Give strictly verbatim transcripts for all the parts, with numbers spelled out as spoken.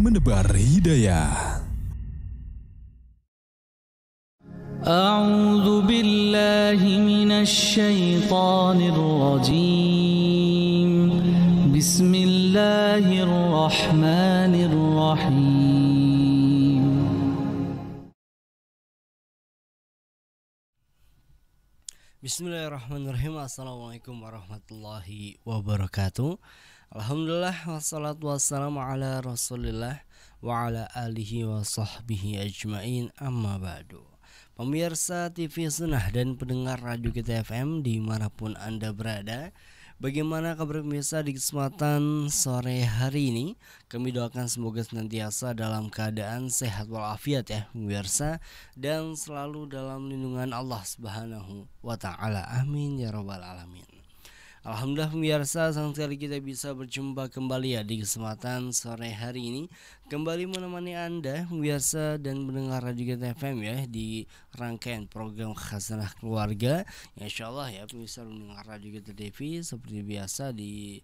menebar hidayah. A'udzu billahi minasy syaithanir rajim. Bismillahirrahmanirrahim. Bismillahirrahmanirrahim. Assalamualaikum warahmatullahi wabarakatuh. Alhamdulillah wassalatu wassalamu ala rasulillah wa ala alihi wa sahbihi ajma'in, amma ba'du. Pemirsa T V Sunnah dan pendengar Radio Kita F M dimanapun Anda berada, bagaimana kabar pemirsa di kesempatan sore hari ini? Kami doakan semoga senantiasa dalam keadaan sehat walafiat ya pemirsa, dan selalu dalam lindungan Allah Subhanahu wa ta'ala. Amin ya rabbal alamin. Alhamdulillah pemirsa, sang sekali kita bisa berjumpa kembali ya di kesempatan sore hari ini, kembali menemani Anda pemirsa dan mendengar Radio Kita F M ya di rangkaian program Khazanah Keluarga. Ya, insya Allah ya pemirsa mendengar Radio Kita T V seperti biasa di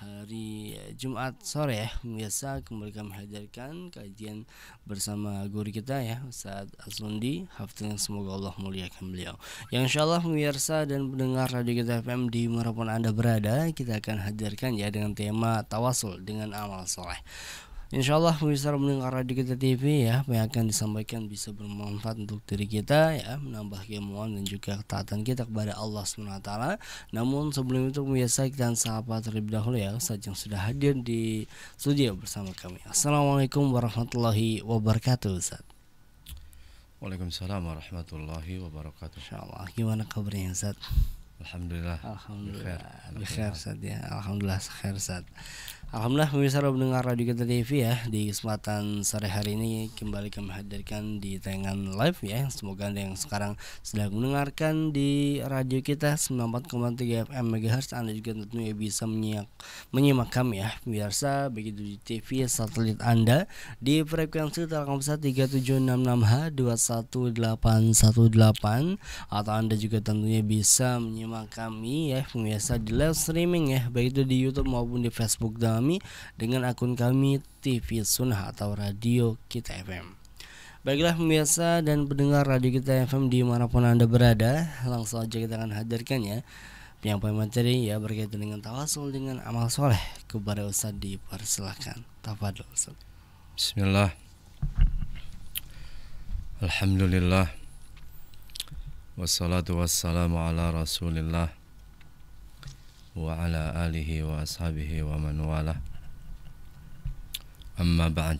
hari Jumat sore ya pemirsa, kembali kami hadirkan kajian bersama guru kita ya Ustadz Assunde, hafidhahullah, semoga Allah muliakan beliau. Yang insya Allah pemirsa dan pendengar Radio Kita F M di manapun Anda berada, kita akan hadirkan ya dengan tema Tawasul dengan Amal Sholeh. Insya Allah pemirsa mendengar Radio Kita T V ya, apa yang akan disampaikan bisa bermanfaat untuk diri kita ya, menambah keilmuan dan juga ketaatan kita kepada Allah subhanahu wa taala. Namun sebelum itu pemirsa, kita sapa terlebih dahulu ya Ustaz yang sudah hadir di studio bersama kami. Assalamualaikum warahmatullahi wabarakatuh Ustaz. Waalaikumsalam warahmatullahi wabarakatuh. Insya Allah, gimana kabarnya Ustaz? Alhamdulillah. Alhamdulillah. Bikhair Ustaz ya. Alhamdulillah bikhair Ustaz. Alhamdulillah pemirsa mendengar Radio Kita T V ya, di kesempatan sore hari ini kembali kami hadirkan di tayangan live ya. Semoga Anda yang sekarang sedang mendengarkan di Radio Kita sembilan puluh empat koma tiga F M megahertz, Anda juga tentunya bisa menyimak, menyimak kami ya pemirsa, begitu di T V satelit Anda di frekuensi Telkomsel tiga tujuh enam enam H dua satu delapan satu delapan, atau Anda juga tentunya bisa menyimak kami ya pemirsa di live streaming ya, baik itu di YouTube maupun di Facebook dan dengan akun kami T V Sunnah atau Radio Kita F M. Baiklah pemirsa dan pendengar Radio Kita F M dimanapun Anda berada, langsung aja kita akan hadirkan ya penyampaian materi ya berkaitan dengan tawasul dengan amal soleh. Kepada Ustaz dipersilahkan. Tafadhol Ustaz. Bismillah. Alhamdulillah wassalatu wassalamu ala rasulillah wa ala alihi wa ashabihi wa man wala. Amma ba'd.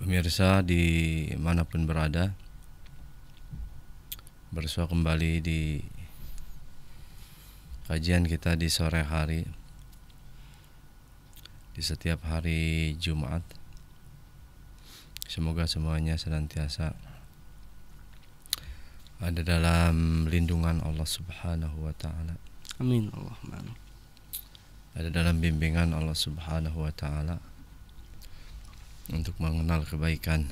Pemirsa di manapun berada, bersua kembali di kajian kita di sore hari, di setiap hari Jumat. Semoga semuanya senantiasa ada dalam lindungan Allah subhanahu wa ta'ala. Amin Allahumma. Ada dalam bimbingan Allah subhanahu wa ta'ala untuk mengenal kebaikan,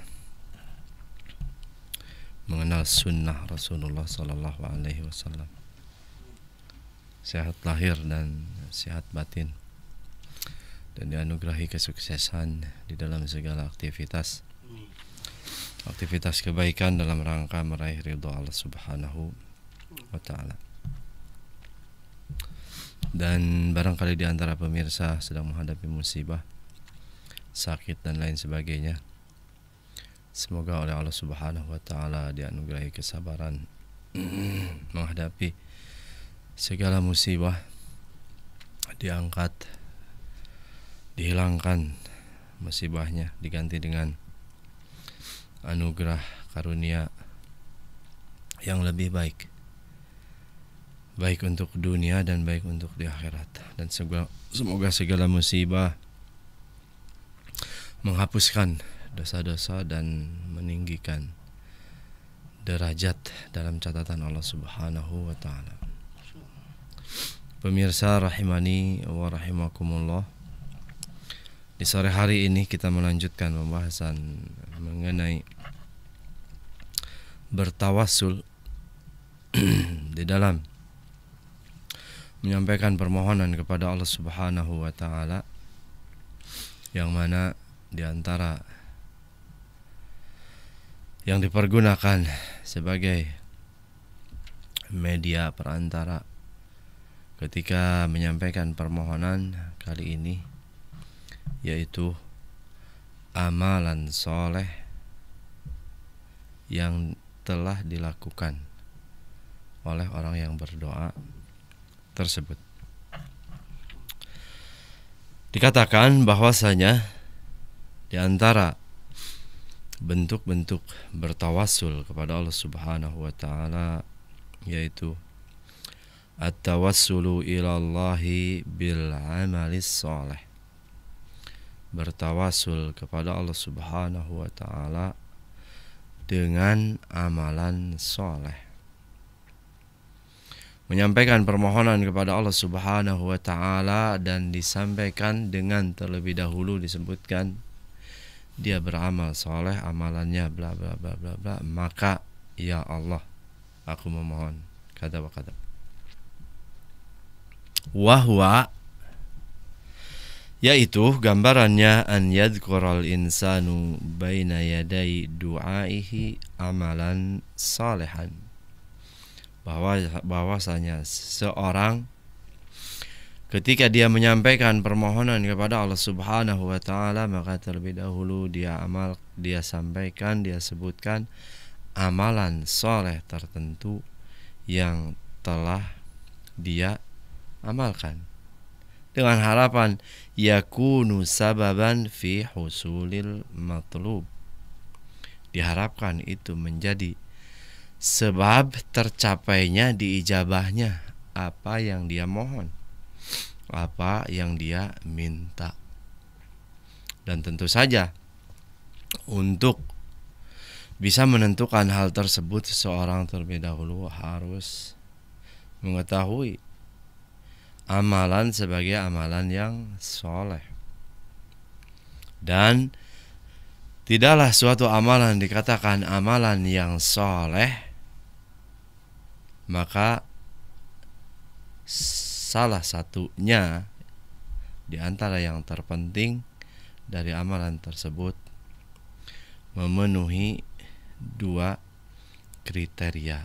mengenal sunnah Rasulullah sallallahu alaihi wasallam, sehat lahir dan sehat batin, dan dianugerahi kesuksesan di dalam segala aktivitas aktivitas kebaikan dalam rangka meraih ridho Allah subhanahu wa ta'ala. Dan barangkali di antara pemirsa sedang menghadapi musibah, sakit dan lain sebagainya, semoga oleh Allah subhanahu wa ta'ala dianugerahi kesabaran menghadapi segala musibah, diangkat, dihilangkan musibahnya, diganti dengan anugerah karunia yang lebih baik, baik untuk dunia dan baik untuk di akhirat. Dan segala, semoga segala musibah menghapuskan dosa-dosa dan meninggikan derajat dalam catatan Allah subhanahu wa ta'ala. Pemirsa rahimani wa rahimakumullah, di sore hari ini kita melanjutkan pembahasan mengenai bertawasul di dalam menyampaikan permohonan kepada Allah subhanahu wa ta'ala yang mana diantara yang dipergunakan sebagai media perantara ketika menyampaikan permohonan kali ini, yaitu amalan soleh yang telah dilakukan oleh orang yang berdoa tersebut. Dikatakan bahwasanya diantara bentuk-bentuk bertawasul kepada Allah Subhanahu wa Ta'ala yaitu at-tawassulu ilallahi bil amalis sholeh, bertawasul kepada Allah Subhanahu wa Ta'ala dengan amalan sholeh, menyampaikan permohonan kepada Allah Subhanahu wa Ta'ala, dan disampaikan dengan terlebih dahulu disebutkan dia beramal soleh, amalannya bla bla bla bla bla, maka ya Allah aku memohon kata berkata. Wahwa, yaitu gambarannya an yadhkural insanu baina yaday du'aihi amalan salehan, bahwa bahwasanya seorang ketika dia menyampaikan permohonan kepada Allah Subhanahu wa Ta'ala, maka terlebih dahulu dia amal, dia sampaikan, dia sebutkan amalan soleh tertentu yang telah dia amalkan dengan harapan yakunu sababan fi husulil matlub, diharapkan itu menjadi sebab tercapainya diijabahnya apa yang dia mohon, apa yang dia minta. Dan tentu saja untuk bisa menentukan hal tersebut seorang terlebih dahulu harus mengetahui amalan sebagai amalan yang soleh. Dan tidaklah suatu amalan dikatakan amalan yang soleh maka salah satunya di antara yang terpenting dari amalan tersebut memenuhi dua kriteria.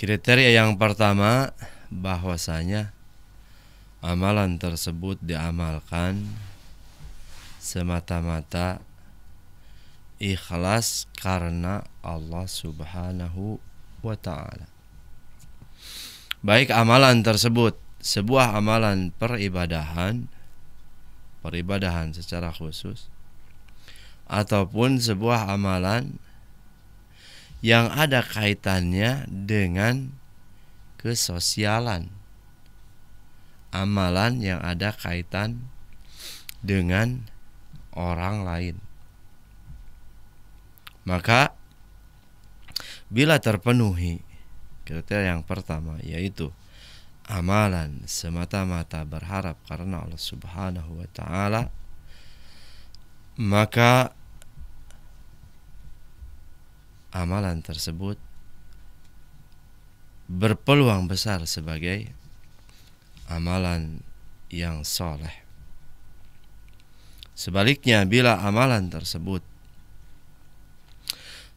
Kriteria yang pertama, bahwasanya amalan tersebut diamalkan semata-mata ikhlas karena Allah Subhanahu wa Ta'ala. Baik amalan tersebut sebuah amalan peribadahan, peribadahan secara khusus, ataupun sebuah amalan yang ada kaitannya dengan kesosialan, amalan yang ada kaitan dengan orang lain. Maka bila terpenuhi kriteria yang pertama, yaitu amalan semata-mata berharap karena Allah Subhanahu wa Ta'ala, maka amalan tersebut berpeluang besar sebagai amalan yang soleh. Sebaliknya, bila amalan tersebut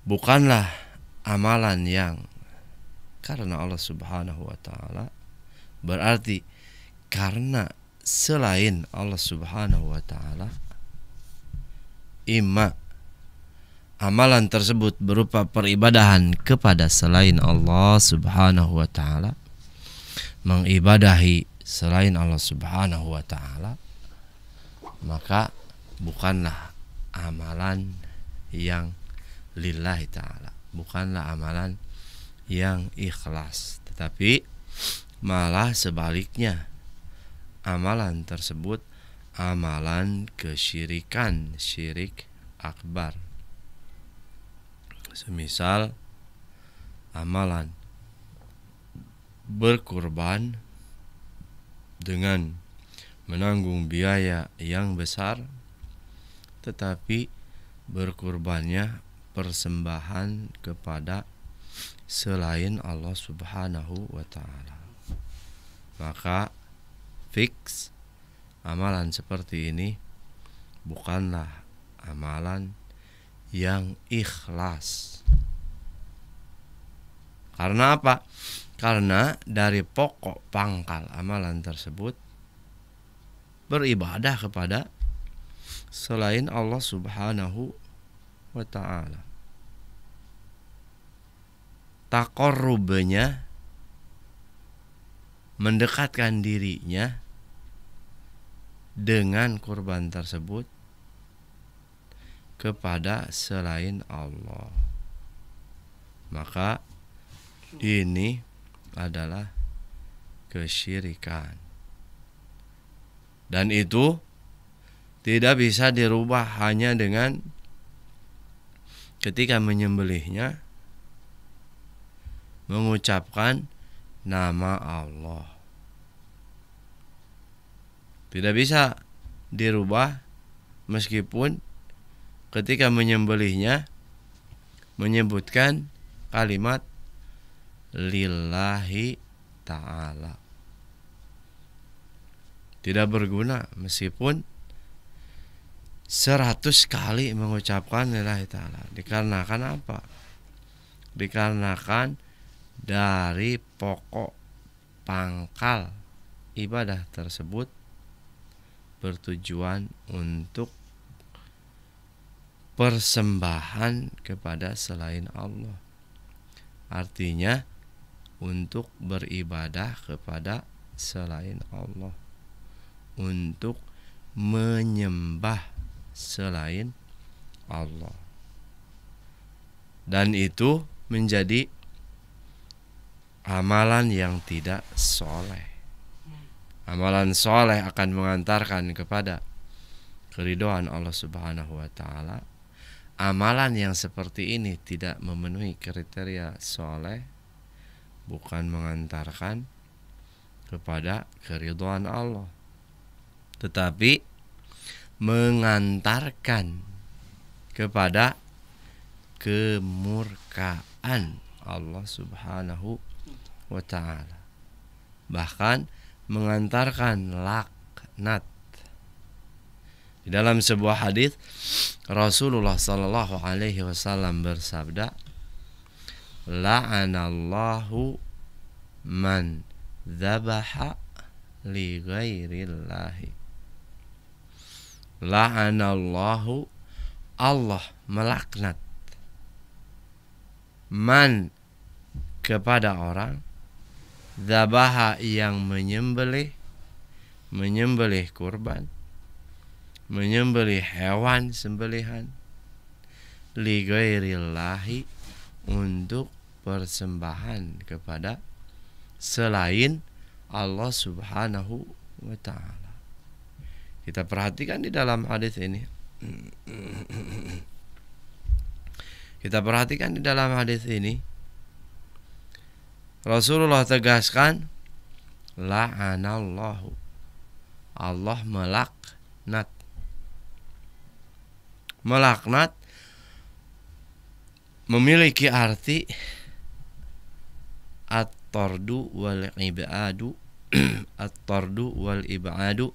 bukanlah amalan yang karena Allah Subhanahu wa Ta'ala, berarti karena selain Allah Subhanahu wa Ta'ala, imma amalan tersebut berupa peribadahan kepada selain Allah Subhanahu wa Ta'ala, mengibadahi selain Allah Subhanahu wa Ta'ala, maka bukanlah amalan yang lillahi ta'ala, bukanlah amalan yang ikhlas, tetapi malah sebaliknya amalan tersebut amalan kesyirikan, syirik akbar. Semisal amalan berkurban dengan menanggung biaya yang besar, tetapi berkurbannya persembahan kepada selain Allah Subhanahu wa Ta'ala, maka fix amalan seperti ini bukanlah amalan yang ikhlas. Karena apa? Karena dari pokok pangkal amalan tersebut beribadah kepada selain Allah Subhanahu wa ta'ala. Taqarrubnya, mendekatkan dirinya dengan kurban tersebut kepada selain Allah. Maka ini adalah kesyirikan. Dan itu tidak bisa dirubah hanya dengan ketika menyembelihnya mengucapkan nama Allah. Tidak bisa dirubah meskipun ketika menyembelihnya menyebutkan kalimat lillahi ta'ala. Tidak berguna meskipun seratus kali mengucapkan lillahi ta'ala. Dikarenakan apa? Dikarenakan dari pokok pangkal ibadah tersebut bertujuan untuk persembahan kepada selain Allah. Artinya untuk beribadah kepada selain Allah, untuk menyembah selain Allah. Dan itu menjadi amalan yang tidak soleh. Amalan soleh akan mengantarkan kepada keridhaan Allah Subhanahu wa ta'ala. Amalan yang seperti ini tidak memenuhi kriteria soleh, bukan mengantarkan kepada keridhaan Allah, tetapi mengantarkan kepada kemurkaan Allah Subhanahu wa ta'ala. Bahkan mengantarkan laknat. Di dalam sebuah hadis Rasulullah sallallahu alaihi wasallam bersabda, "La'anallahu man dzabaha li ghairillahi." La'anallahu, Allah melaknat, man kepada orang, dzabaha yang menyembelih, menyembelih kurban, menyembelih hewan sembelihan, li ghairillahi, untuk persembahan kepada selain Allah Subhanahu wa ta'ala. Kita perhatikan di dalam hadis ini. Kita perhatikan di dalam hadis ini Rasulullah tegaskan la'anallahu, Allah melaknat. Melaknat memiliki arti at-tardu wal ibadu, at-tardu wal ibadu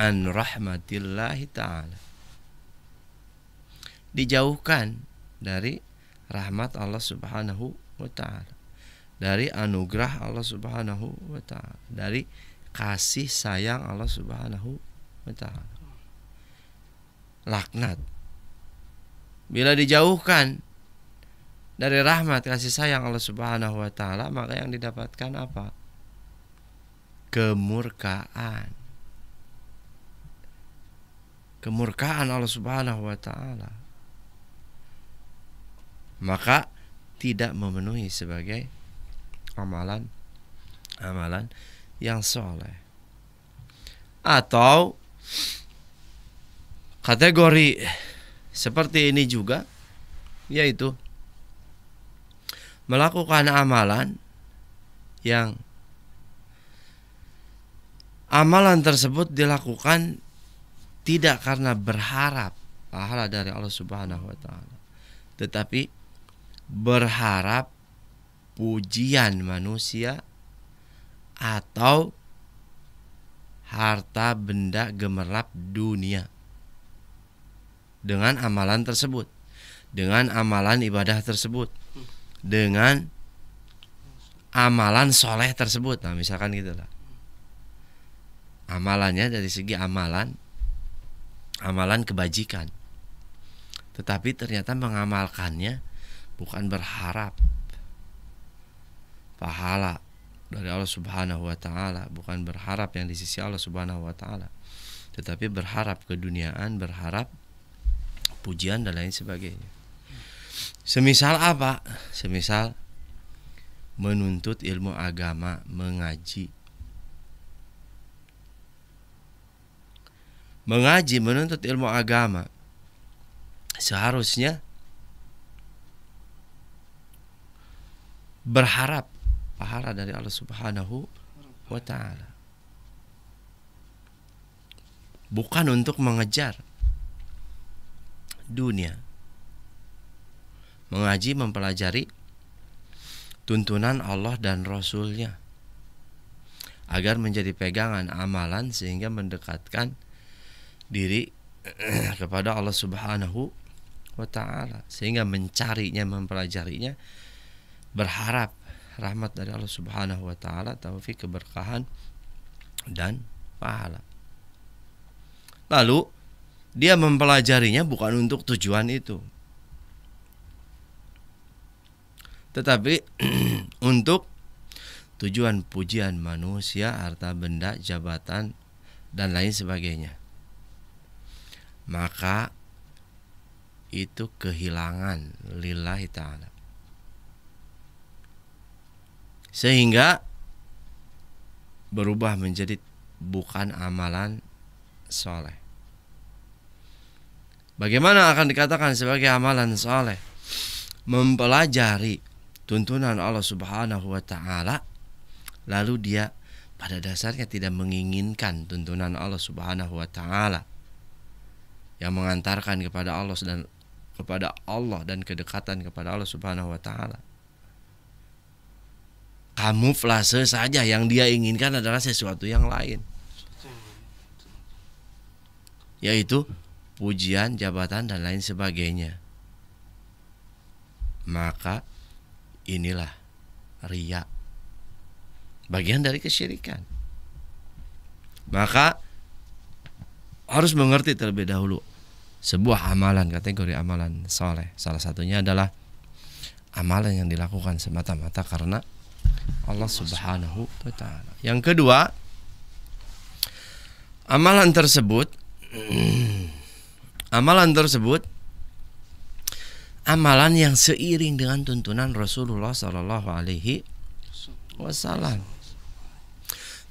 an rahmatillahi ta'ala, dijauhkan dari rahmat Allah Subhanahu wa ta'ala, dari anugerah Allah Subhanahu wa ta'ala, dari kasih sayang Allah Subhanahu wa ta'ala. Laknat bila dijauhkan dari rahmat kasih sayang Allah Subhanahu wa ta'ala, maka yang didapatkan apa? Kemurkaan. Kemurkaan Allah Subhanahu wa ta'ala. Maka tidak memenuhi sebagai amalan amalan yang soleh. Atau kategori seperti ini juga, yaitu melakukan amalan yang amalan tersebut dilakukan tidak karena berharap pahala dari Allah Subhanahu wa ta'ala, tetapi berharap pujian manusia atau harta benda gemerlap dunia dengan amalan tersebut, dengan amalan ibadah tersebut, dengan amalan soleh tersebut. Nah misalkan gitu lah, amalannya dari segi amalan, amalan kebajikan, tetapi ternyata mengamalkannya bukan berharap pahala dari Allah Subhanahu wa Ta'ala, bukan berharap yang di sisi Allah Subhanahu wa Ta'ala, tetapi berharap keduniaan, berharap pujian dan lain sebagainya. Semisal apa? Semisal menuntut ilmu agama, mengaji, mengaji, menuntut ilmu agama, seharusnya berharap pahala dari Allah Subhanahu wa Ta'ala, bukan untuk mengejar dunia. Mengaji, mempelajari tuntunan Allah dan Rasul-Nya agar menjadi pegangan amalan sehingga mendekatkan diri kepada Allah Subhanahu wa Ta'ala, sehingga mencarinya, mempelajarinya, berharap rahmat dari Allah Subhanahu wa Ta'ala, taufik, keberkahan dan pahala. Lalu dia mempelajarinya bukan untuk tujuan itu, tetapi untuk tujuan pujian manusia, harta benda, jabatan dan lain sebagainya. Maka itu kehilangan lillahi ta'ala. Sehingga berubah menjadi bukan amalan soleh. Bagaimana akan dikatakan sebagai amalan soleh? Mempelajari tuntunan Allah Subhanahu wa Ta'ala, lalu dia pada dasarnya tidak menginginkan tuntunan Allah Subhanahu wa Ta'ala yang mengantarkan kepada Allah dan kepada Allah dan kedekatan kepada Allah Subhanahu wa Ta'ala. Kamuflase saja, yang dia inginkan adalah sesuatu yang lain, yaitu pujian, jabatan dan lain sebagainya. Maka inilah riya, bagian dari kesyirikan. Maka harus mengerti terlebih dahulu sebuah amalan, kategori amalan soleh. Salah satunya adalah amalan yang dilakukan semata-mata karena Allah Subhanahu wa Ta'ala. Yang kedua, amalan tersebut, amalan tersebut, amalan yang seiring dengan tuntunan Rasulullah Shallallahu Alaihi Wasallam,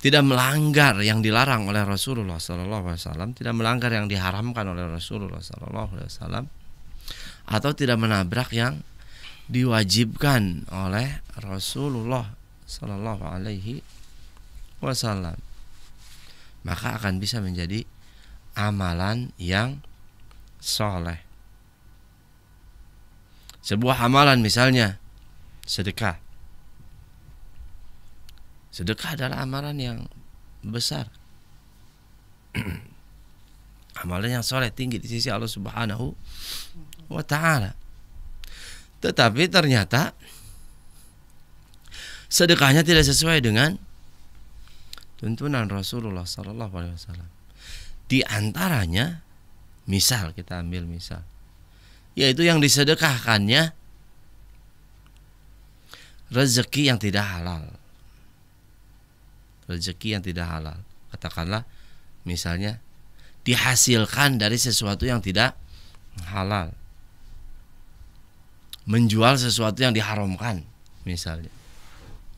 tidak melanggar yang dilarang oleh Rasulullah shallallahu alaihi wasallam, tidak melanggar yang diharamkan oleh Rasulullah shallallahu alaihi wasallam, atau tidak menabrak yang diwajibkan oleh Rasulullah shallallahu alaihi wasallam. Maka akan bisa menjadi amalan yang soleh. Sebuah amalan misalnya sedekah. Sedekah adalah amalan yang besar, amalan yang soleh, tinggi di sisi Allah Subhanahu wa Ta'ala. Tetapi ternyata sedekahnya tidak sesuai dengan tuntunan Rasulullah shallallahu alaihi wasallam. Di antaranya, misal kita ambil misal, yaitu yang disedekahkannya rezeki yang tidak halal. Rezeki yang tidak halal, katakanlah misalnya dihasilkan dari sesuatu yang tidak halal, menjual sesuatu yang diharamkan misalnya,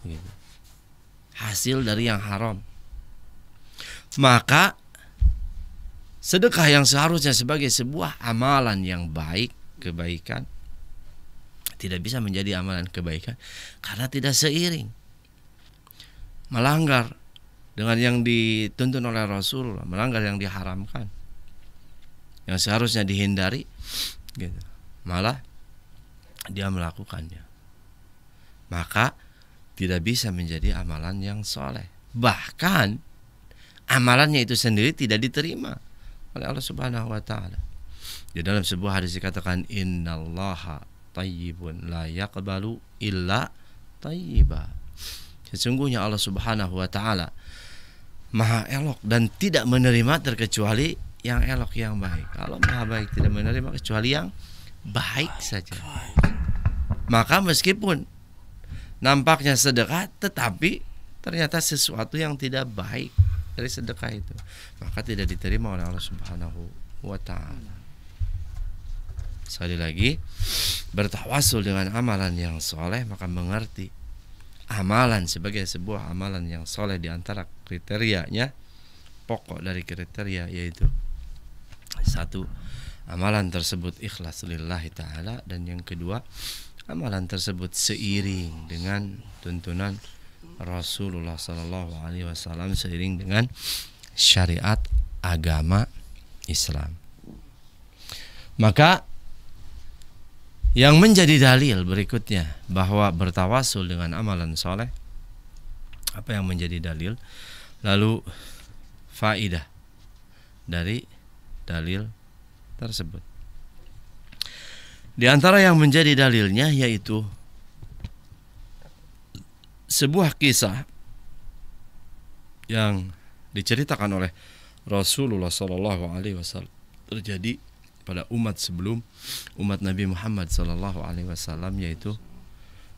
gitu. Hasil dari yang haram. Maka sedekah yang seharusnya sebagai sebuah amalan yang baik, kebaikan, tidak bisa menjadi amalan kebaikan karena tidak seiring, melanggar dengan yang dituntun oleh Rasulullah, melanggar yang diharamkan, yang seharusnya dihindari, gitu. Malah dia melakukannya. Maka tidak bisa menjadi amalan yang soleh. Bahkan amalannya itu sendiri tidak diterima oleh Allah Subhanahu wa taala. Di dalam sebuah hadis dikatakan innallaha thayyibun la yaqbalu illa thayyiba. Sesungguhnya Allah Subhanahu wa taala maha elok dan tidak menerima terkecuali yang elok, yang baik. Kalau maha baik tidak menerima kecuali yang baik saja. Maka meskipun nampaknya sedekah tetapi ternyata sesuatu yang tidak baik dari sedekah itu, maka tidak diterima oleh Allah Subhanahu wa taala. Sekali lagi, bertawasul dengan amalan yang soleh, maka mengerti amalan sebagai sebuah amalan yang soleh di antara kriterianya, pokok dari kriteria yaitu satu, amalan tersebut ikhlas lillahi ta'ala, dan yang kedua, amalan tersebut seiring dengan tuntunan Rasulullah Shallallahu Alaihi Wasallam, seiring dengan syariat agama Islam. Maka yang menjadi dalil berikutnya bahwa bertawasul dengan amalan soleh, apa yang menjadi dalil? Lalu faidah dari dalil tersebut. Di antara yang menjadi dalilnya yaitu sebuah kisah yang diceritakan oleh Rasulullah Shallallahu Alaihi Wasallam terjadi pada umat sebelum umat Nabi Muhammad Shallallahu Alaihi Wasallam, yaitu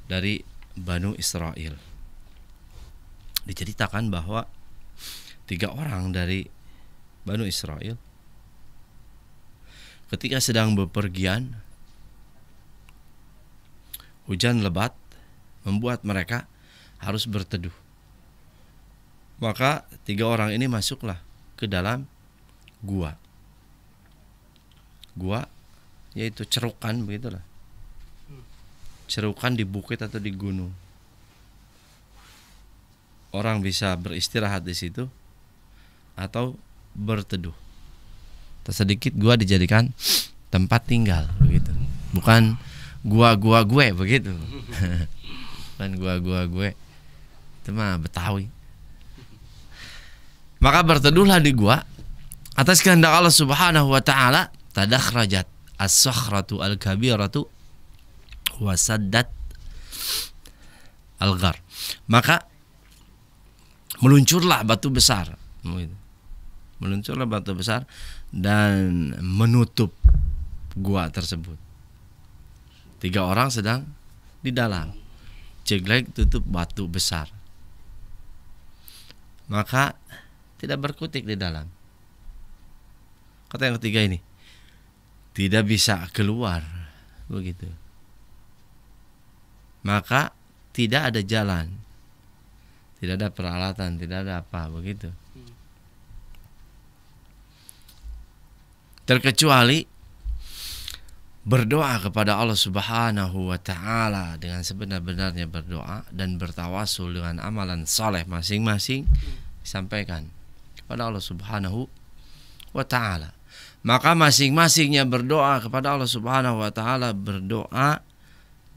dari Banu Israel. Diceritakan bahwa tiga orang dari Banu Israel ketika sedang bepergian, hujan lebat membuat mereka harus berteduh. Maka tiga orang ini masuklah ke dalam gua. Gua yaitu cerukan, begitulah. Cerukan di bukit atau di gunung. Orang bisa beristirahat di situ atau berteduh. Tersedikit gua dijadikan tempat tinggal, begitu. Bukan gua-gua gue, begitu. Bukan gua-gua gue. Itu mah Betawi. Maka berteduhlah di gua atas kehendak Allah Subhanahu wa taala. Tadakhrajat as-sakhratu al-kabiratu wasaddat al-ghar. Maka meluncurlah batu besar. Meluncurlah batu besar dan menutup gua tersebut. Tiga orang sedang di dalam. Jeglek tutup batu besar. Maka tidak berkutik di dalam. Kata yang ketiga ini, tidak bisa keluar, begitu. Maka tidak ada jalan, tidak ada peralatan, tidak ada apa, begitu. Terkecuali berdoa kepada Allah Subhanahu wa taala dengan sebenar-benarnya, berdoa dan bertawasul dengan amalan soleh masing-masing disampaikan kepada Allah Subhanahu wa taala. Maka masing-masingnya berdoa kepada Allah Subhanahu wa taala, berdoa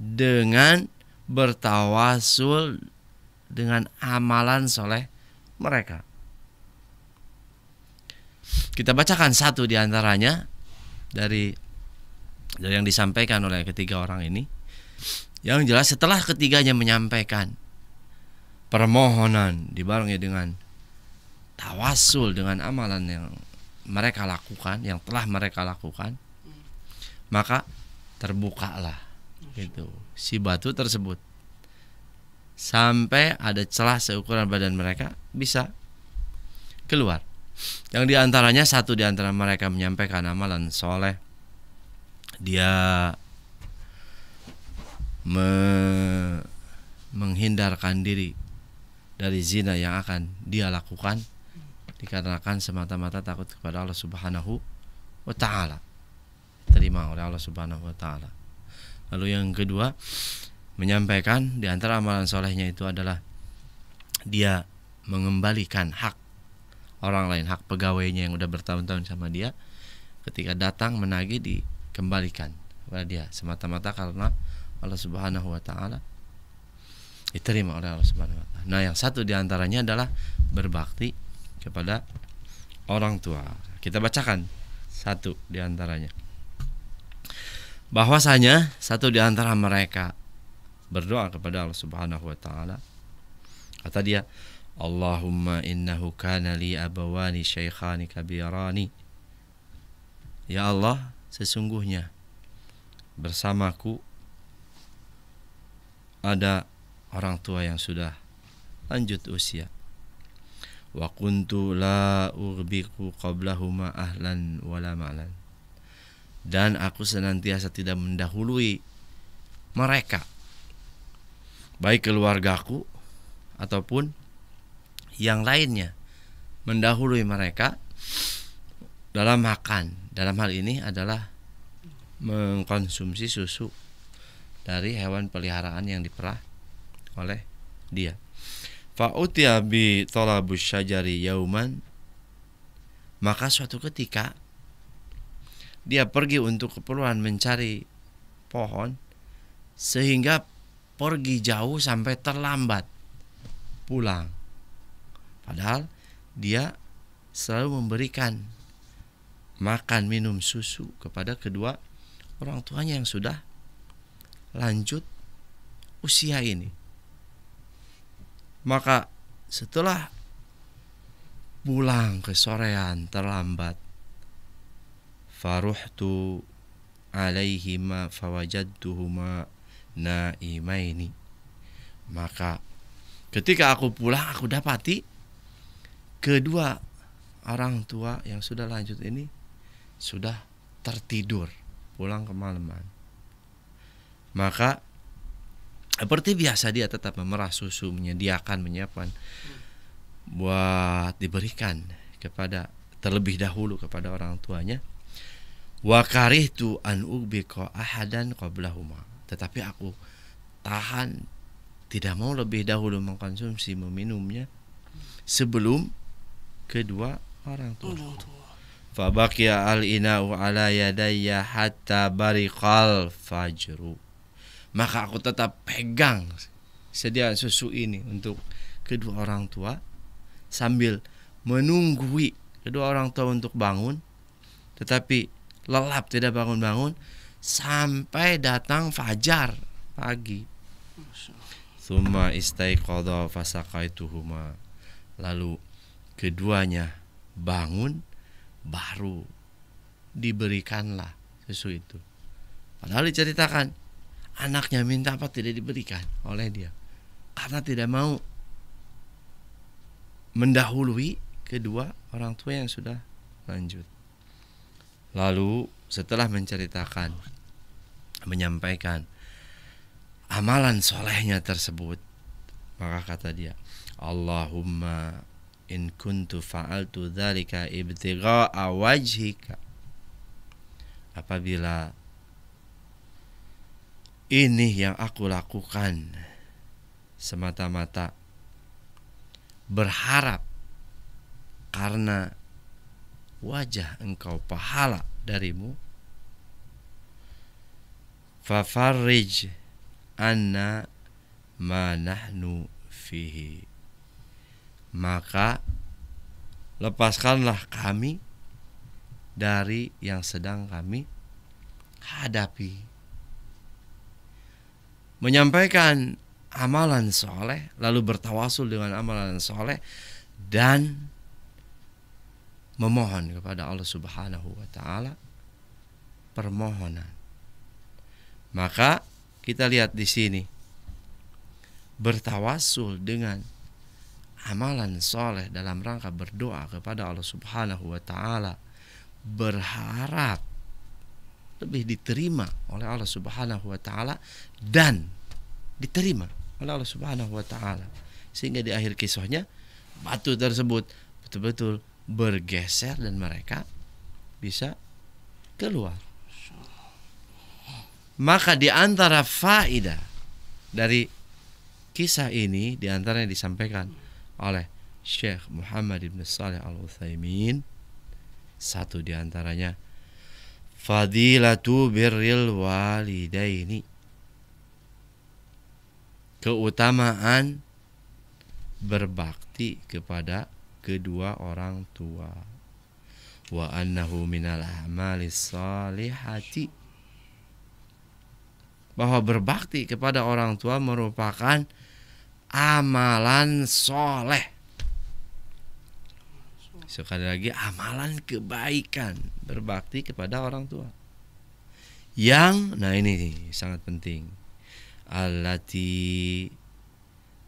dengan bertawasul dengan amalan soleh mereka. Kita bacakan satu di antaranya dari dari yang disampaikan oleh ketiga orang ini. Yang jelas setelah ketiganya menyampaikan permohonan dibarengi dengan tawasul dengan amalan yang mereka lakukan, yang telah mereka lakukan, maka terbukalah gitu si batu tersebut sampai ada celah seukuran badan mereka bisa keluar. Yang diantaranya satu diantara mereka menyampaikan amalan soleh. Dia me menghindarkan diri dari zina yang akan dia lakukan dikarenakan semata-mata takut kepada Allah Subhanahu wa taala. Terima oleh Allah Subhanahu wa taala. Lalu yang kedua, menyampaikan di antara amalan solehnya itu adalah dia mengembalikan hak orang lain, hak pegawainya yang udah bertahun-tahun sama dia, ketika datang menagih di kembalikan kepada dia semata-mata karena Allah Subhanahu wa taala, diterima oleh Allah Subhanahu wa taala. Nah, yang satu diantaranya adalah berbakti kepada orang tua. Kita bacakan satu diantaranya, bahwasanya satu diantara mereka berdoa kepada Allah Subhanahu wa Ta'ala. Kata dia, Allahumma innahu kana li abawani syaikhani kabirani. Ya Allah, sesungguhnya bersamaku ada orang tua yang sudah lanjut usia. Wa kuntu la urbiku qablahuma ahlan wala malan. Dan aku senantiasa tidak mendahului mereka, baik keluargaku ataupun yang lainnya, mendahului mereka dalam makan. Dalam hal ini adalah mengkonsumsi susu dari hewan peliharaan yang diperah oleh dia. Fa'utiya bi talabus syajari yauman. Maka suatu ketika dia pergi untuk keperluan mencari pohon, sehingga pergi jauh sampai terlambat pulang. Padahal dia selalu memberikan makan minum susu kepada kedua orang tuanya yang sudah lanjut usia ini. Maka setelah pulang kesorean terlambat, faruhtu alaihima fawajadtuhuma naimaini. Maka ketika aku pulang, aku dapati kedua orang tua yang sudah lanjut ini sudah tertidur pulang kemalaman. Maka seperti biasa dia tetap memerah susu, menyediakan, menyiapkan buat diberikan kepada terlebih dahulu kepada orang tuanya. Wa karihtu an ubika ahadan qablahuma. Tetapi aku tahan, tidak mau lebih dahulu mengkonsumsi, meminumnya sebelum kedua orang tua. Fa baqiya al-ina'u ala yadayya hatta bariqal fajru. Maka aku tetap pegang sediaan susu ini untuk kedua orang tua sambil menunggui kedua orang tua untuk bangun, tetapi lelap tidak bangun-bangun sampai datang fajar pagi. Tsumma istaiqadha fasaqaituhuma. Lalu keduanya bangun, baru diberikanlah susu itu. Padahal diceritakan anaknya minta apa tidak diberikan oleh dia, karena tidak mau mendahului kedua orang tua yang sudah lanjut. Lalu setelah menceritakan, menyampaikan amalan solehnya tersebut, maka kata dia, Allahumma in kuntu fa'altu dzalika ibtigha'a wajhika. Apabila ini yang aku lakukan semata-mata berharap karena wajah engkau, pahala darimu. Fafarrij anna ma nahnu fihi. Maka lepaskanlah kami dari yang sedang kami hadapi. Menyampaikan amalan soleh, lalu bertawasul dengan amalan soleh, dan memohon kepada Allah Subhanahu wa Ta'ala permohonan. Maka kita lihat di sini, bertawasul dengan amalan soleh dalam rangka berdoa kepada Allah Subhanahu wa Ta'ala, berharap lebih diterima oleh Allah Subhanahu wa Ta'ala dan diterima oleh Allah Subhanahu wa Ta'ala, sehingga di akhir kisahnya batu tersebut betul-betul bergeser dan mereka bisa keluar. Maka di antara faedah dari kisah ini, di antaranya disampaikan oleh Syekh Muhammad Ibn Salih Al-Utsaimin, satu di antaranya fadilatu birril walidaini. Keutamaan berbakti kepada kedua orang tua. Wa annahu minal a'malis sholihati, bahwa berbakti kepada orang tua merupakan amalan soleh. Sekali lagi, amalan kebaikan, berbakti kepada orang tua. Yang, nah ini sangat penting, allati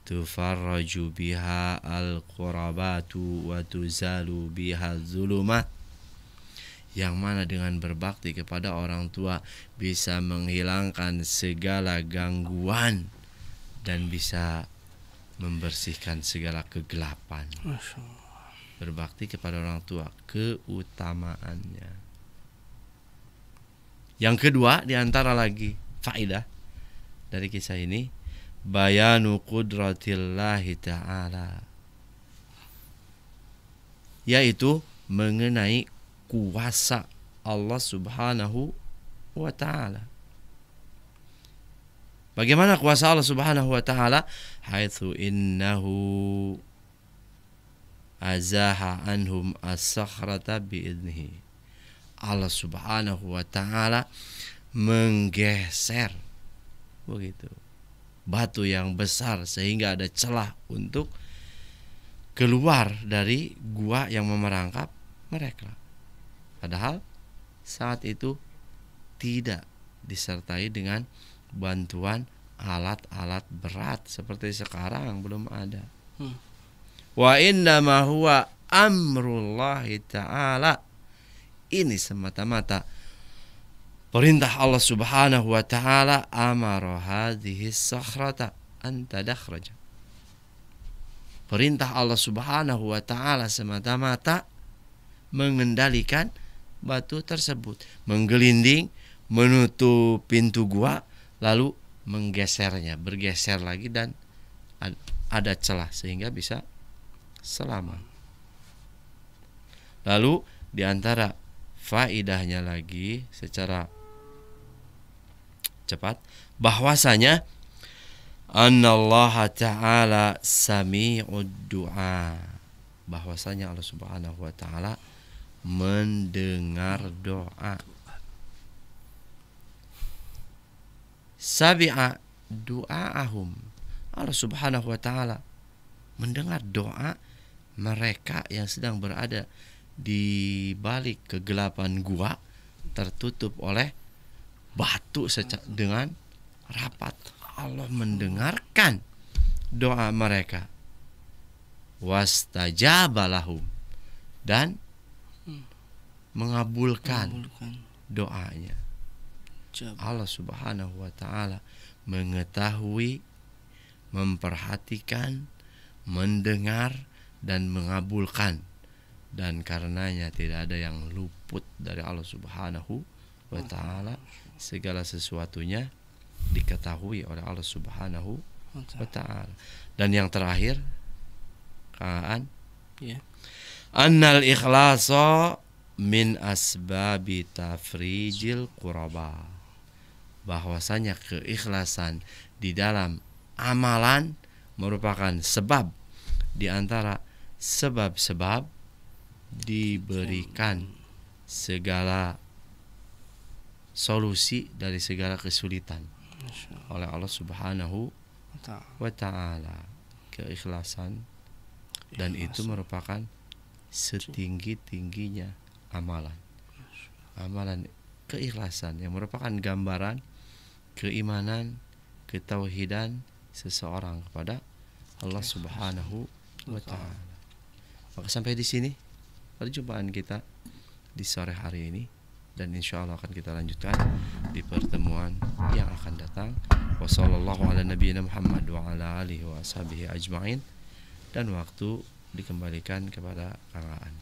tufarraju biha al-qurabatu wa tuzalu biha zulumat, yang mana dengan berbakti kepada orang tua bisa menghilangkan segala gangguan dan bisa membersihkan segala kegelapan. Berbakti kepada orang tua, keutamaannya. Yang kedua diantara lagi faedah dari kisah ini, bayanu qudratillahi ta'ala, yaitu mengenai kuasa Allah subhanahu wa ta'ala. Bagaimana kuasa Allah subhanahu wa ta'ala? Haitsu innahu azaha anhum as-sakhrata bi'idnihi, Allah subhanahu wa ta'ala menggeser begitu batu yang besar sehingga ada celah untuk keluar dari gua yang memerangkap mereka. Padahal saat itu tidak disertai dengan bantuan alat-alat berat seperti sekarang, belum ada. Wa innama huwa amrullahi ta'ala, ini semata-mata perintah Allah subhanahu wa ta'ala, amara hadhihi sakhrata an tadakhraja, perintah Allah subhanahu wa ta'ala semata-mata mengendalikan batu tersebut, menggelinding, menutup pintu gua, lalu menggesernya, bergeser lagi dan ada celah sehingga bisa selamat. Lalu diantara faidahnya lagi secara cepat, bahwasanya Anallaha ta'ala sami'ud du'a, bahwasanya Allah subhanahu wa ta'ala mendengar doa. Sabi'a du'a'ahum, Allah subhanahu wa ta'ala mendengar doa mereka yang sedang berada di balik kegelapan gua tertutup oleh batu dengan rapat. Allah mendengarkan doa mereka. Wastajaba lahum, dan mengabulkan doanya. Allah subhanahu wa ta'ala mengetahui, memperhatikan, mendengar, dan mengabulkan. Dan karenanya tidak ada yang luput dari Allah subhanahu wa ta'ala, segala sesuatunya diketahui oleh Allah subhanahu wa ta'ala. Dan yang terakhir, Kaan, yeah, annal ikhlaso min asbabi tafrijil quraba, bahwasanya keikhlasan di dalam amalan merupakan sebab di antara sebab-sebab diberikan segala solusi dari segala kesulitan oleh Allah subhanahu wa ta'ala. Keikhlasan, dan itu merupakan setinggi-tingginya amalan. Amalan keikhlasan yang merupakan gambaran keimanan, ketauhidan seseorang kepada Allah subhanahu wa ta'ala. Maka sampai di sini perjumpaan kita di sore hari ini, dan insya Allah akan kita lanjutkan di pertemuan yang akan datang. Wassalamualaikum, dan waktu dikembalikan kepada Kang.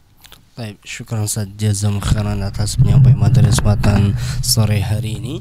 Baik, syukur Ustaz, jazam khairan atas penyampaian materi kesempatan sore hari ini.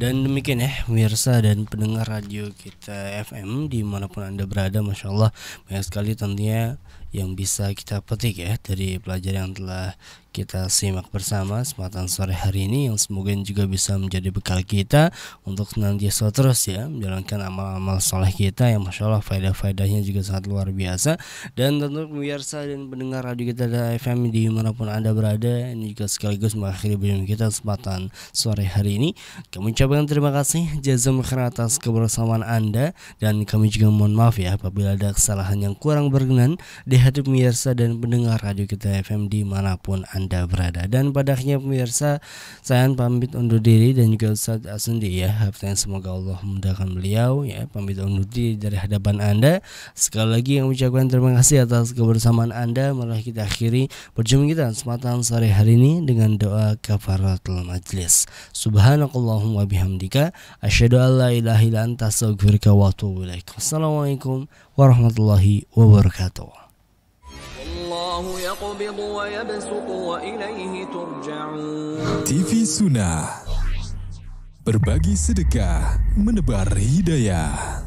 Dan demikian ya pemirsa dan pendengar Radio Kita F M dimanapun Anda berada, Masya Allah banyak sekali tentunya yang bisa kita petik ya dari pelajaran yang telah kita simak bersama kesempatan sore hari ini, yang semoga juga bisa menjadi bekal kita untuk senantiasa terus ya menjalankan amal-amal soleh kita yang Masya Allah faedah-faedahnya juga sangat luar biasa. Dan tentu pemirsa dan pendengar Radio Kita F M dimanapun Anda berada, ini juga sekaligus mengakhiri bincang kita kesempatan sore hari ini. Kami ucapkan terima kasih jazakumullah atas kebersamaan Anda, dan kami juga mohon maaf ya apabila ada kesalahan yang kurang berkenan di hati pemirsa dan pendengar Radio Kita F M dimanapun Anda berada. Dan pada akhirnya pemirsa, saya pamit undur diri dan juga Ustadz Assunde ya, semoga Allah memudahkan beliau ya, pamit undur diri dari hadapan Anda. Sekali lagi yang ucapkan terima kasih atas kebersamaan Anda. Marilah kita akhiri perjumpaan kita kesempatan sore hari ini dengan doa kafaratul majlis. Subhanakallah Allahumma bihamdika asyhadu an la ilaha illa anta astaghfiruka wa atubu ilaik. Wassalamualaikum warahmatullahi wabarakatuh. Allahu yaqbidu wa yabsutu wa ilaihi turja'un. T V Sunnah, berbagi sedekah, menebar hidayah.